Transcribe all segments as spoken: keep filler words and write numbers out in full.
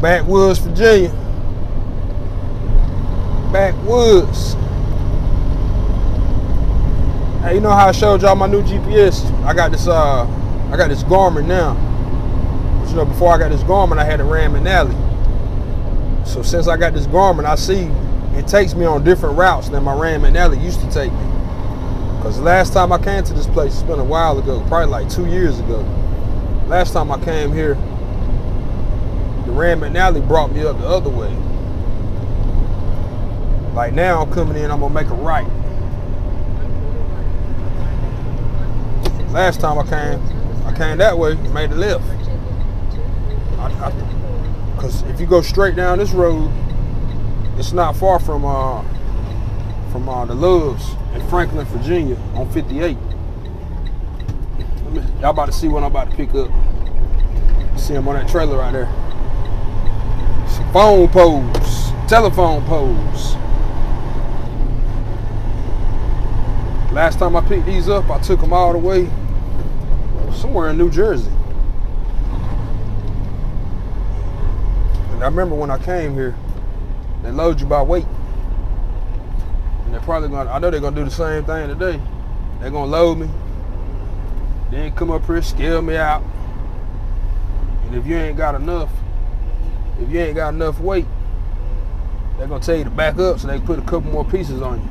Backwoods, Virginia. Backwoods. Hey, you know how I showed y'all my new G P S? I got this uh I got this Garmin now. But, you know, before I got this Garmin, I had a Rand McNally. So since I got this Garmin, I see it takes me on different routes than my Rand McNally used to take me. Because the last time I came to this place, it's been a while ago, probably like two years ago. Last time I came here, the Rand McNally brought me up the other way. Like now I'm coming in, I'm gonna make a right. Last time I came, I came that way, made a left. I, I, Cause if you go straight down this road, it's not far from uh, from uh, the Loves in Franklin, Virginia on fifty-eight. Y'all about to see what I'm about to pick up. See him on that trailer right there. Some phone poles, telephone poles. Last time I picked these up, I took them all the way somewhere in New Jersey. And I remember when I came here, they load you by weight. And they're probably gonna, I know they're gonna do the same thing today. They're gonna load me, then come up here, scale me out. And if you ain't got enough, if you ain't got enough weight, they're gonna tell you to back up so they can put a couple more pieces on you.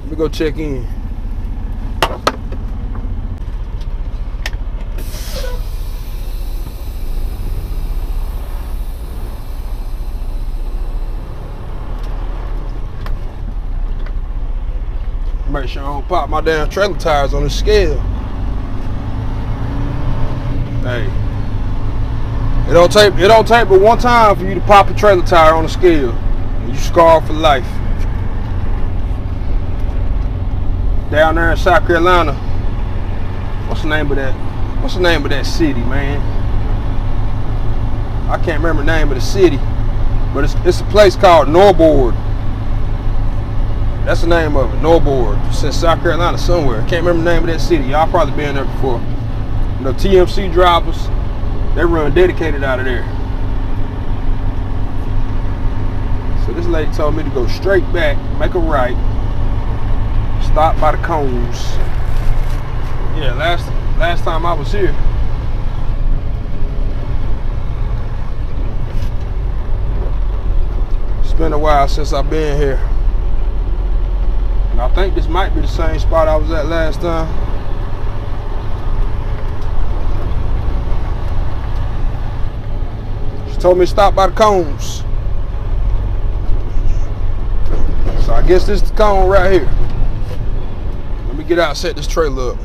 Let me go check in. Make sure I don't pop my damn trailer tires on the scale. Hey, it don't take it don't take but one time for you to pop a trailer tire on the scale, and you scarred for life. Down there in South Carolina, what's the name of that? What's the name of that city, man? I can't remember the name of the city, but it's it's a place called Norbord. That's the name of it, Norbord. It's in South Carolina somewhere. Can't remember the name of that city. Y'all probably been there before. You know, T M C drivers, they run dedicated out of there. So this lady told me to go straight back, make a right. Stop by the cones. Yeah, last last time I was here, it's been a while since I've been here, and I think this might be the same spot I was at last time. She told me to stop by the cones, so I guess this is the cone right here. Get out and set this trailer up.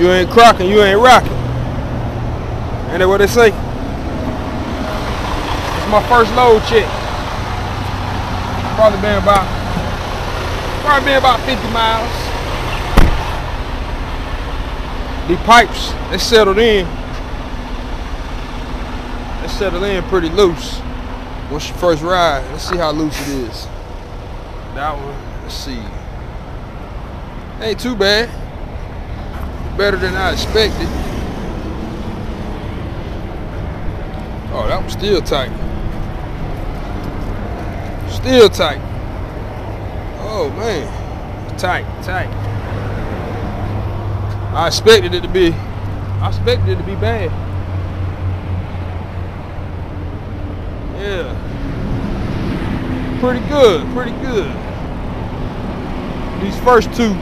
You ain't crocking, you ain't rocking. Ain't that what they say? It's my first load check. Probably been about, probably been about fifty miles. The pipes, they settled in. They settled in pretty loose. Once you first ride, let's see how loose it is. That one, let's see. Ain't too bad. Better than I expected. Oh, that was still tight. Still tight. Oh man, tight, tight. I expected it to be. I expected it to be bad. Yeah. Pretty good. Pretty good. These first two.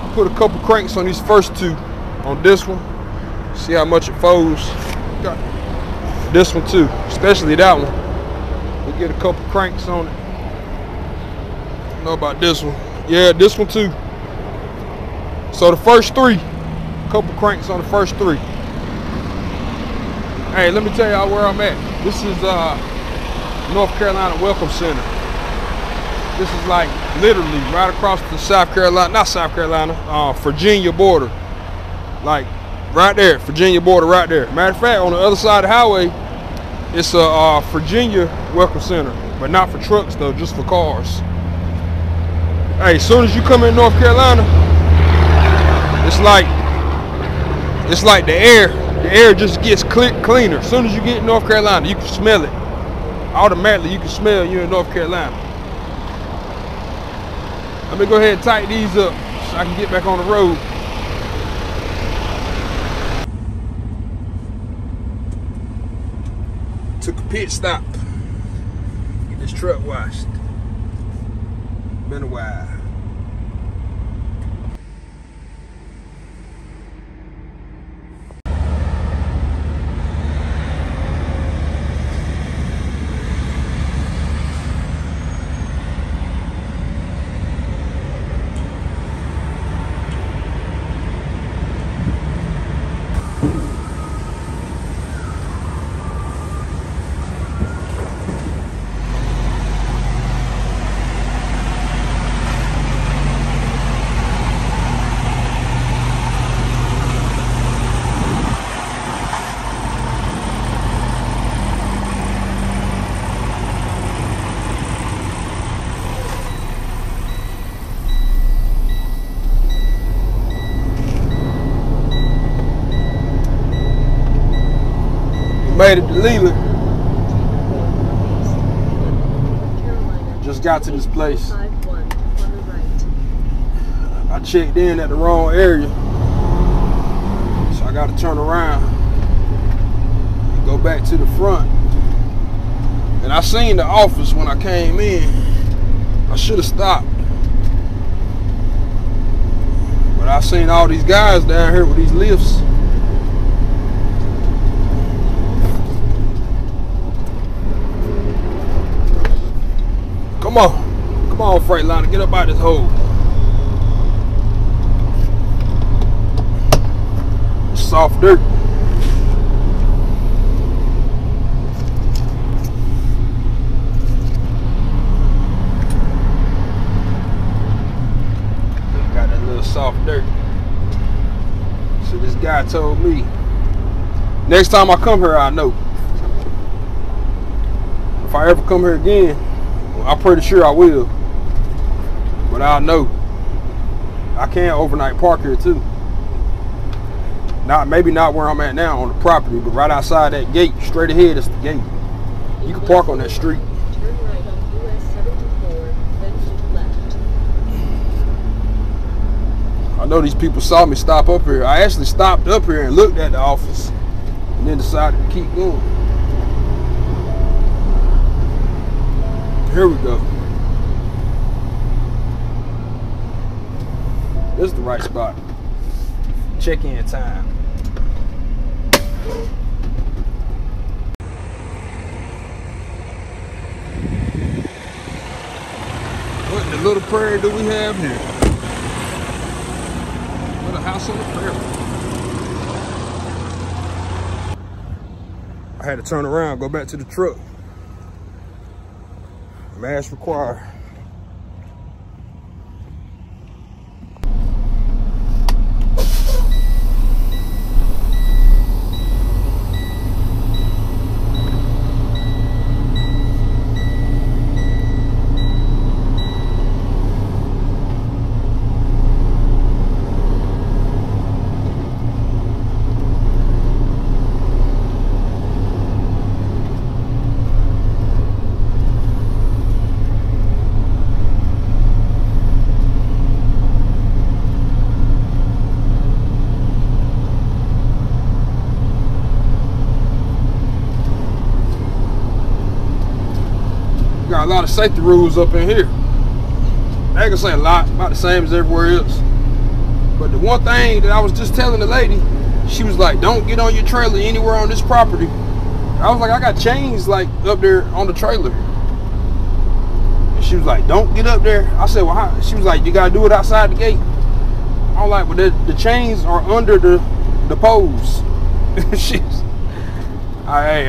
I put a couple cranks on these first two. On this one. See how much it folds. This one too. Especially that one. We get a couple cranks on it. I don't know about this one. Yeah, this one too. So the first three. A couple cranks on the first three. Hey, let me tell y'all where I'm at. This is uh, North Carolina Welcome Center. This is like literally right across the South Carolina, not South Carolina, uh, Virginia border. Like right there, Virginia border right there. Matter of fact, on the other side of the highway, it's a uh, Virginia Welcome Center, but not for trucks though, just for cars. Hey, as soon as you come in North Carolina, it's like, it's like the air. The air just gets cleaner. As soon as you get in North Carolina, you can smell it. Automatically, you can smell you're in North Carolina. Let me go ahead and tighten these up so I can get back on the road. Took a pit stop. Get this truck washed. Been a while. Made it to Leland. Just got to this place. I checked in at the wrong area, so I got to turn around and go back to the front. And I seen the office when I came in. I should have stopped, but I seen all these guys down here with these lifts. Come on, come on, Freightliner, get up out of this hole. It's soft dirt. Got that little soft dirt. So this guy told me, next time I come here, I know. If I ever come here again, I'm pretty sure I will, but I know I can overnight park here too. Not maybe not where I'm at now on the property, but right outside that gate, straight ahead is the gate. You can park on that street. Turn right on U S seventy-four, then keep left. I know these people saw me stop up here. I actually stopped up here and looked at the office, and then decided to keep going. Here we go. This is the right spot. Check-in time. What in the little prairie do we have here? What a house. house on the prairie. I had to turn around, go back to the truck. Mask required. A lot of safety rules up in here. I can say a lot, about the same as everywhere else. But the one thing that I was just telling the lady, she was like, don't get on your trailer anywhere on this property. I was like, I got chains like up there on the trailer. And she was like, don't get up there. I said, well, how? She was like, you gotta do it outside the gate. I'm like, well, the, the chains are under the, the poles. She's, I, I,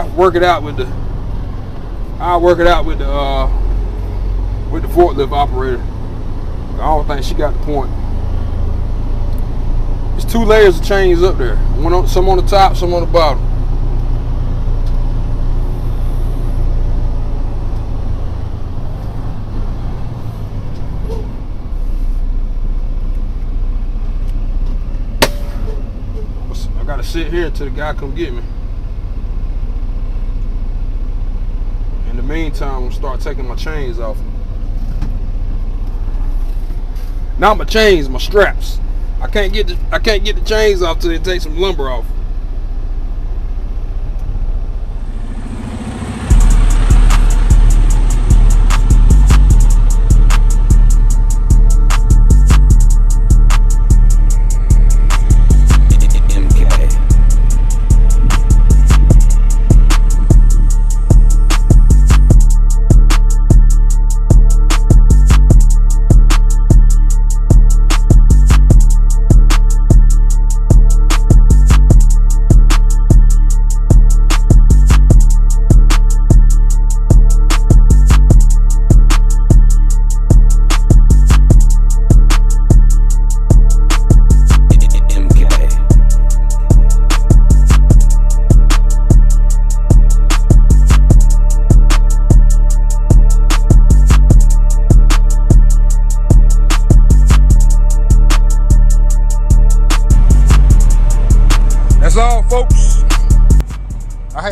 I work it out with the I'll work it out with the uh, with the forklift operator. I don't think she got the point. There's two layers of chains up there. One on, some on the top, some on the bottom. I gotta sit here until the guy come get me. In the meantime, I'm gonna start taking my chains off. Not my chains, my straps. I can't get the, I can't get the chains off till they take some lumber off.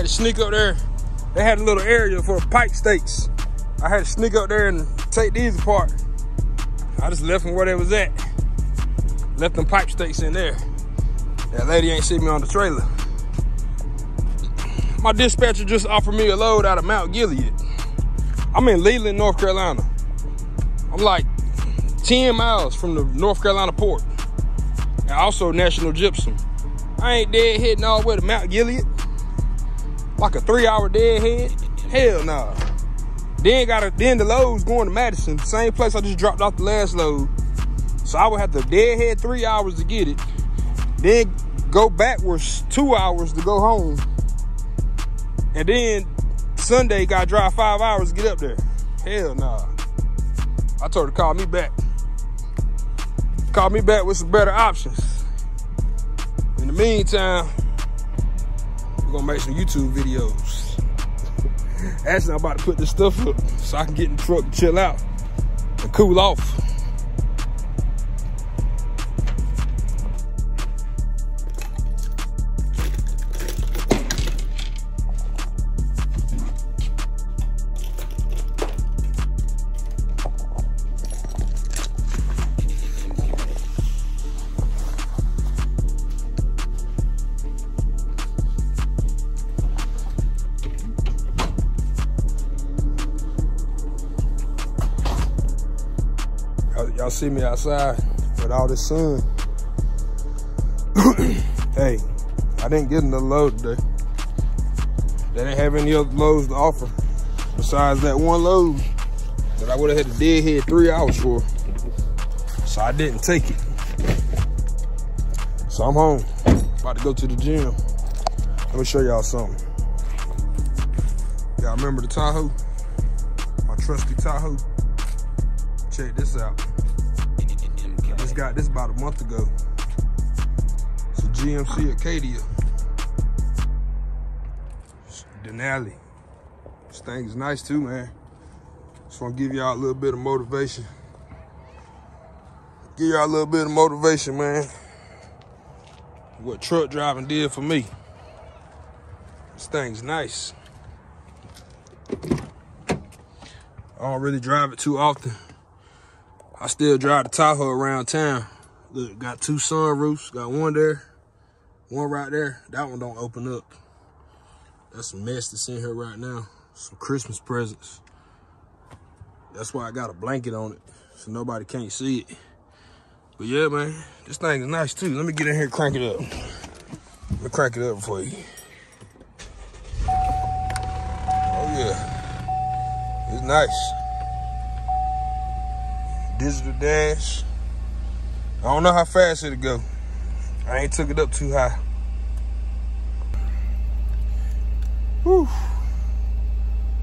Sneak up there. They had a little area for pike stakes. I had to sneak up there and take these apart. I just left them where they was at. Left them pipe stakes in there. That lady ain't see me on the trailer. My dispatcher just offered me a load out of Mount Gilead. I'm in Leland, North Carolina. I'm like ten miles from the North Carolina port. And also National Gypsum. I ain't dead heading all the way to Mount Gilead. Like a three-hour deadhead? Hell nah. Then gotta then the load's going to Madison, same place I just dropped off the last load. So I would have to deadhead three hours to get it. Then go backwards two hours to go home. And then Sunday gotta drive five hours to get up there. Hell nah. I told her to call me back. Call me back with some better options. In the meantime, gonna make some YouTube videos. Actually, I'm about to put this stuff up so I can get in the truck and chill out and cool off. Y'all see me outside with all this sun. Hey, I didn't get another load today. They didn't have any other loads to offer besides that one load that I would have had to deadhead three hours for. So I didn't take it. So I'm home, about to go to the gym. Let me show y'all something. Y'all remember the Tahoe? My trusty Tahoe. Check this out. I just got this about a month ago. It's a G M C Acadia. It's Denali. This thing's nice too, man. Just wanna give y'all a little bit of motivation. Give y'all a little bit of motivation, man. What truck driving did for me. This thing's nice. I don't really drive it too often. I still drive the Tahoe around town. Look, got two sunroofs. Got one there, one right there. That one don't open up. That's some mess that's in here right now. Some Christmas presents. That's why I got a blanket on it, so nobody can't see it. But yeah, man, this thing is nice too. Let me get in here and crank it up. Let me crank it up for you. Oh yeah, it's nice. Digital dash. I don't know how fast it'll go. I ain't took it up too high. Whew.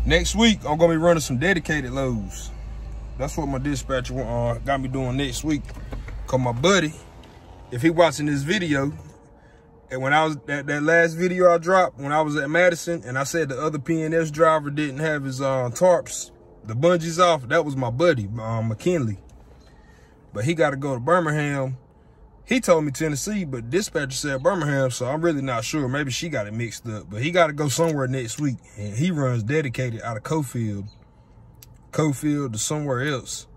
Next week, I'm gonna be running some dedicated loads. That's what my dispatcher uh, got me doing next week. Cause my buddy, if he watching this video, and when I was at that last video I dropped, when I was at Madison, and I said the other P N S driver didn't have his uh, tarps, the bungees off, that was my buddy, uh, McKinley. But he got to go to Birmingham. He told me Tennessee, but dispatcher said Birmingham, so I'm really not sure. Maybe she got it mixed up. But he got to go somewhere next week, and he runs dedicated out of Cofield. Cofield to somewhere else.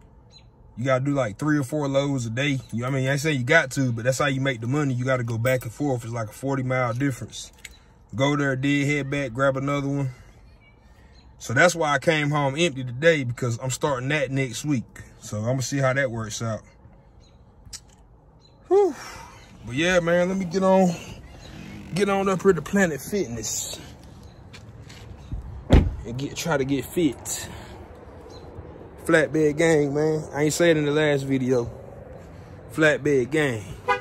You got to do like three or four loads a day. You, I mean, I ain't saying you got to, but that's how you make the money. You got to go back and forth. It's like a forty mile difference. Go there, dead, head back, grab another one. So that's why I came home empty today, because I'm starting that next week. So I'm going to see how that works out. Whew. But yeah, man, let me get on, get on up here to Planet Fitness and get try to get fit. Flatbed gang, man. I ain't said in the last video. Flatbed gang.